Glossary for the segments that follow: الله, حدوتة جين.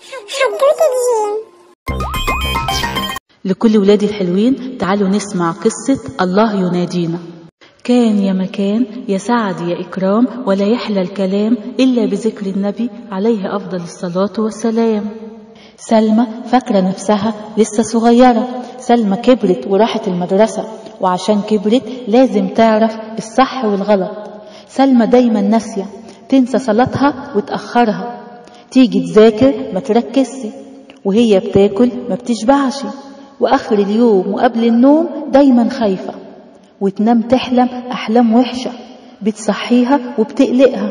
حدوتة جين. لكل ولادي الحلوين، تعالوا نسمع قصة الله ينادينا. كان يا مكان يا سعد يا إكرام، ولا يحلى الكلام إلا بذكر النبي عليه أفضل الصلاة والسلام. سلمى فاكرة نفسها لسه صغيرة، سلمى كبرت وراحت المدرسة، وعشان كبرت لازم تعرف الصح والغلط. سلمى دايما ناسية، تنسى صلاتها وتأخرها، تيجي تذاكر ما تركزش، وهي بتاكل ما بتشبعش، وآخر اليوم وقبل النوم دايما خايفة، وتنام تحلم أحلام وحشة بتصحيها وبتقلقها.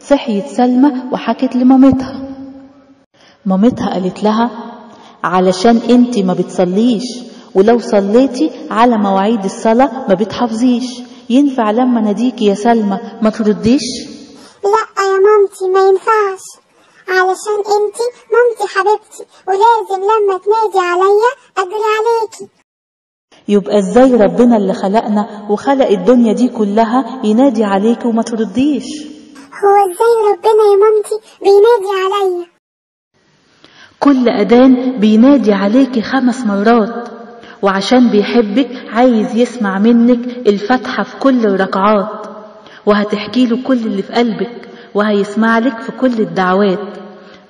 صحيت سلمى وحكت لمامتها، مامتها قالت لها علشان انت ما بتصليش، ولو صليتي على مواعيد الصلاة ما بتحافظيش. ينفع لما ناديكي يا سلمى ما ترديش؟ لا يا مامتي ما ينفعش، علشان انت مامتي حبيبتي، ولازم لما تنادي عليا اجري عليكي. يبقى ازاي ربنا اللي خلقنا وخلق الدنيا دي كلها ينادي عليكي وما ترديش؟ هو ازاي ربنا يا مامتي بينادي عليا؟ كل أذان بينادي عليكي 5 مرات، وعشان بيحبك عايز يسمع منك الفاتحة في كل الركعات، وهتحكي له كل اللي في قلبك، وهيسمع لك في كل الدعوات.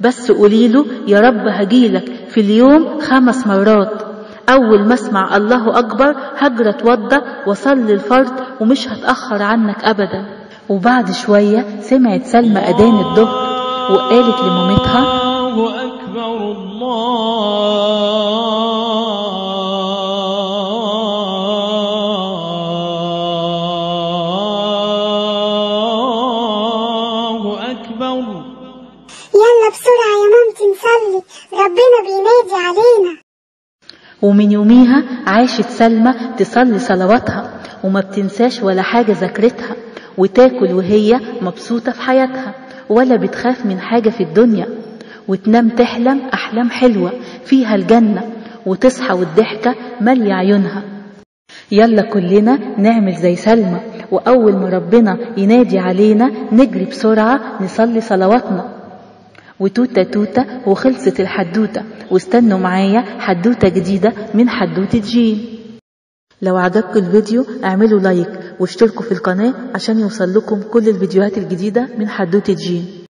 بس قولي له يا رب هجيلك في اليوم 5 مرات، أول ما اسمع الله أكبر هجري اتوضى وصلي الفرض ومش هتأخر عنك أبدا. وبعد شوية سمعت سلمى أذان الظهر، وقالت لمامتها الله أكبر، يلا بسرعة يا مامتي نصلي ربنا بينادي علينا. ومن يوميها عاشت سلمى تصلي صلواتها، وما بتنساش ولا حاجة ذاكرتها، وتاكل وهي مبسوطة في حياتها، ولا بتخاف من حاجة في الدنيا، وتنام تحلم أحلام حلوة فيها الجنة، وتصحى والضحكة مالية عيونها. يلا كلنا نعمل زي سلمى، وأول ما ربنا ينادي علينا نجري بسرعة نصلي صلواتنا. وتوتة توتة وخلصت الحدوتة، واستنوا معايا حدوتة جديدة من حدوتة جين. لو عجبكم الفيديو اعملوا لايك واشتركوا في القناة عشان يوصل لكم كل الفيديوهات الجديدة من حدوتة جين.